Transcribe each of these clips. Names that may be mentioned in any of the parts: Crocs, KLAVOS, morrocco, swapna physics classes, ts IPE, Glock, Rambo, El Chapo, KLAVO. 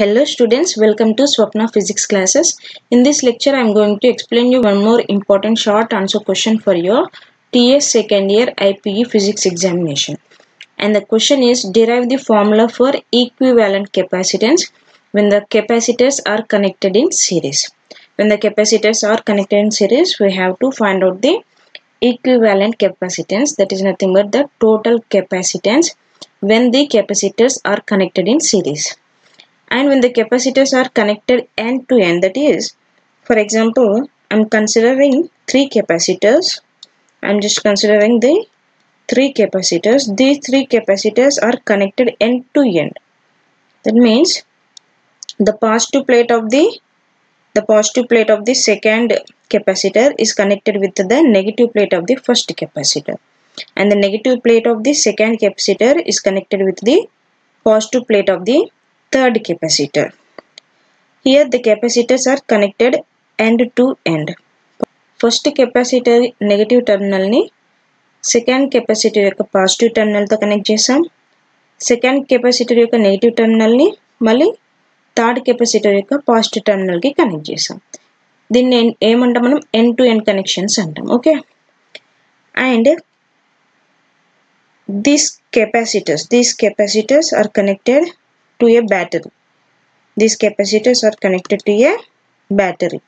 Hello students, welcome to Swapna Physics Classes. In this lecture I am going to explain you one more important short answer question for your TS second year IPE physics examination. And the question is, derive the formula for equivalent capacitance when the capacitors are connected in series. When the capacitors are connected in series, we have to find out the equivalent capacitance, that is nothing but the total capacitance when the capacitors are connected in series. And when the capacitors are connected end to end, that is, for example, I'm considering three capacitors. I'm just considering the three capacitors. These three capacitors are connected end to end. That means the positive plate of the second capacitor is connected with the negative plate of the first capacitor, and the negative plate of the second capacitor is connected with the positive plate of the third capacitor. Here the capacitors are connected end to end. First capacitor negative terminal ni second capacitor yokka positive terminal tho connect chesam. Second capacitor yokka negative terminal ni malli third capacitor yokka positive terminal ki connect chesam. Then em anta manam end to end connections antam. Okay, and these capacitors are connected to a battery. These capacitors are connected to a battery.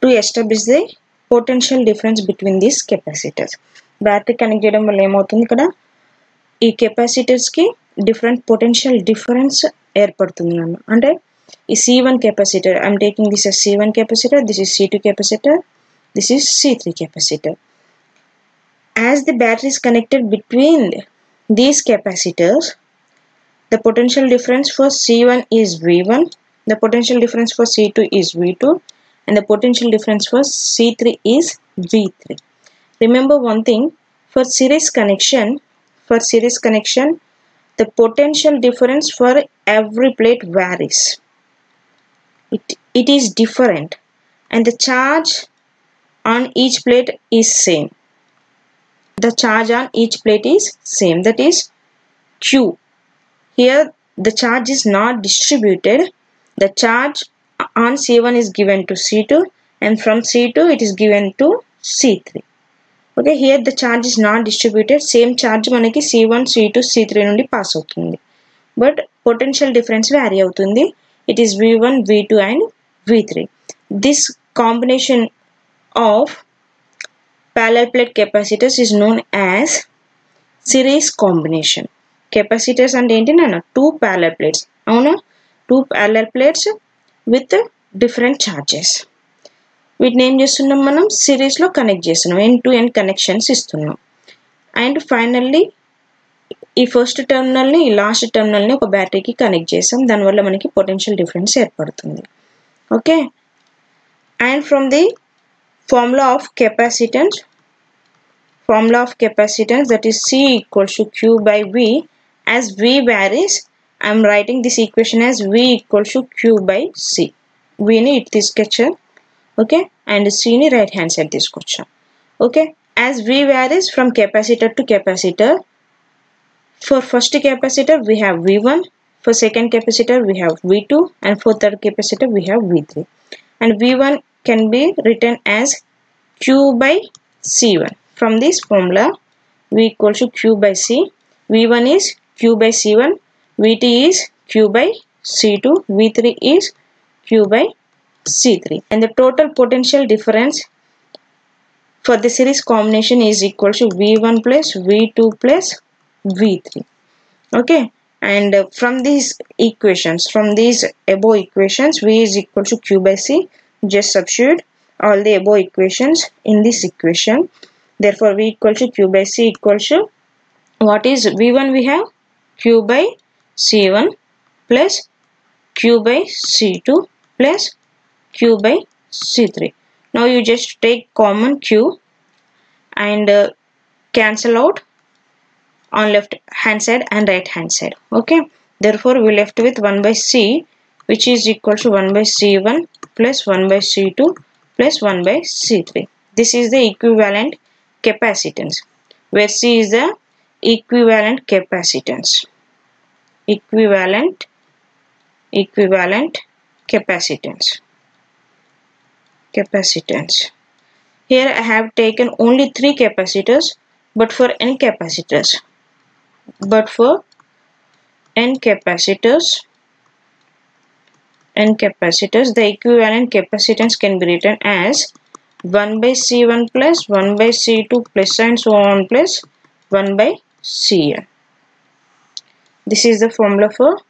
To establish the potential difference between these capacitors, battery connect cheyadam valla em avutundi kada ee capacitors ki different potential difference erpadutundi anna. Ante ee C1 capacitor, I am taking this as C1 capacitor, this is C2 capacitor, this is C3 capacitor. As the battery is connected between these capacitors, the potential difference for C1 is V1, the potential difference for C2 is V2, and the potential difference for C3 is V3. Remember one thing, for series connection, the potential difference for every plate varies. It is different, and the charge on each plate is same. The charge on each plate is same, that is Q. Here the charge is not distributed. The charge on C1 is given to C2, and from C2 it is given to C3. Okay, here the charge is not distributed. Same charge manaki C1, C2, C3 nundi pass avutundi, but potential difference vary avutundi. It is V1, V2 and V3. This combination of parallel plate capacitors is known as series combination. Capacitors and two parallel plates, two parallel plates with different charges, వీటిని ఏం చేస్తున్నాం మనం series లో connect చేస్తున్నాం, end to end connections ఇస్తున్నాం. And finally ఈ first terminal ని last terminal ని ఒక బ్యాటరీకి కనెక్ట్ చేసాం, దానివల్ల మనకి పొటెన్షియల్ డిఫరెన్స్ ఏర్పడుతుంది. Okay, and from the formula of capacitance, that is C equals to Q by V. As V varies, I am writing this equation as V equals to Q by C. V ni it this question, okay, and C ni right hand side this question, okay. As V varies from capacitor to capacitor, for first capacitor we have V1, for second capacitor we have V2, and for third capacitor we have V3. And V1 can be written as Q by C1. From this formula, V equals to Q by C. V1 is Q by C1, V2 is Q by C2, V3 is Q by C3. And the total potential difference for the series combination is equal to V1 plus V2 plus V3. Okay. And from these equations, from these above equations, V is equal to Q by C. Just substitute all the above equations in this equation. Therefore, V equals to Q by C equals to, what is V1 we have? Q by C1 plus Q by C2 plus Q by C3. Now you just take common Q and cancel out on left hand side and right hand side. Okay, therefore we left with 1 by C, which is equal to 1 by C1 plus 1 by C2 plus 1 by C3. This is the equivalent capacitance, where C is the equivalent capacitance. equivalent capacitance. Here I have taken only 3 capacitors, but for n capacitors, the equivalent capacitance can be written as 1 by C1 plus 1 by C2 plus and so on plus 1 by Cn. This is the formula for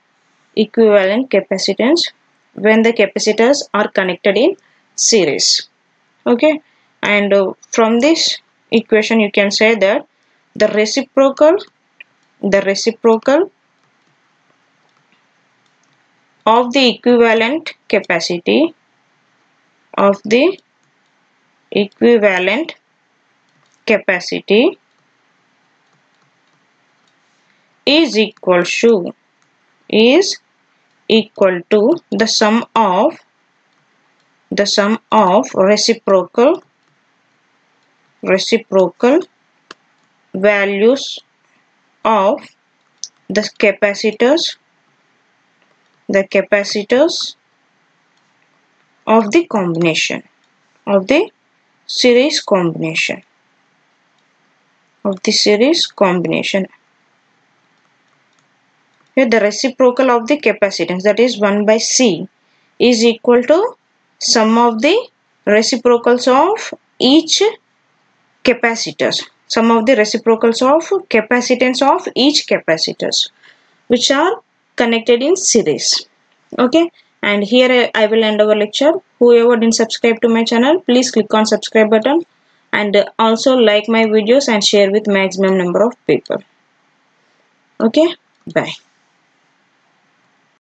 equivalent capacitance when the capacitors are connected in series. Okay, and from this equation you can say that the reciprocal of the equivalent capacity is equal to the sum of reciprocal values of the capacitors of the combination of the series combination. Here the reciprocal of the capacitance, that is 1 by C, is equal to sum of the reciprocals of each capacitors, sum of the reciprocals of capacitance of each capacitors which are connected in series. Okay, and here I will end our lecture. Whoever didn't subscribe to my channel, please click on subscribe button and also like my videos and share with maximum number of people. Okay, bye.